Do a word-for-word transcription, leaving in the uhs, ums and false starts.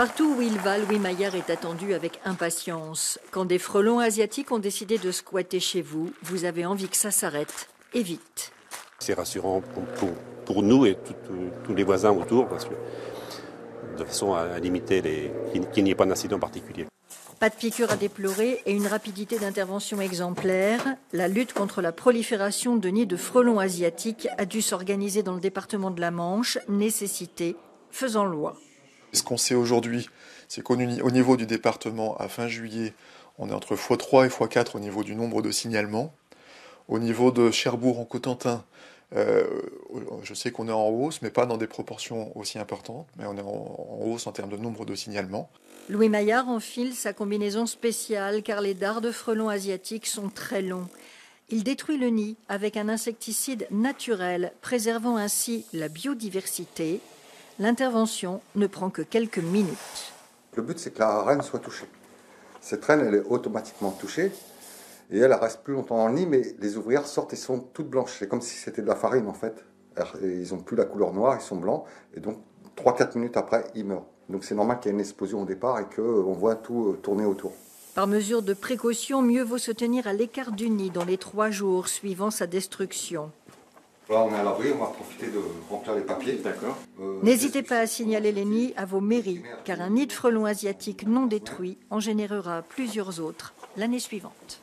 Partout où il va, Louis Maillard est attendu avec impatience. Quand des frelons asiatiques ont décidé de squatter chez vous, vous avez envie que ça s'arrête, et vite. C'est rassurant pour, pour, pour nous et tous les voisins autour, parce que, de façon à limiter les, qu'il n'y ait pas d'incident particulier. Pas de piqûre à déplorer et une rapidité d'intervention exemplaire. La lutte contre la prolifération de nids de frelons asiatiques a dû s'organiser dans le département de la Manche, nécessité faisant loi. Ce qu'on sait aujourd'hui, c'est qu'au niveau du département, à fin juillet, on est entre fois trois et fois quatre au niveau du nombre de signalements. Au niveau de Cherbourg-en-Cotentin, euh, je sais qu'on est en hausse, mais pas dans des proportions aussi importantes, mais on est en, en hausse en termes de nombre de signalements. Louis Maillard enfile sa combinaison spéciale car les dards de frelons asiatiques sont très longs. Il détruit le nid avec un insecticide naturel, préservant ainsi la biodiversité. L'intervention ne prend que quelques minutes. Le but, c'est que la reine soit touchée. Cette reine, elle est automatiquement touchée et elle reste plus longtemps en nid, mais les ouvrières sortent et sont toutes blanches. C'est comme si c'était de la farine, en fait. Ils n'ont plus la couleur noire, ils sont blancs. Et donc, trois à quatre minutes après, ils meurent. Donc c'est normal qu'il y ait une explosion au départ et qu'on voit tout tourner autour. Par mesure de précaution, mieux vaut se tenir à l'écart du nid dans les trois jours suivant sa destruction. Là, on est à l'abri, on va profiter de remplir les papiers. D'accord. Euh, N'hésitez pas à signaler les nids à vos mairies, car un nid de frelons asiatiques non détruit en générera plusieurs autres l'année suivante.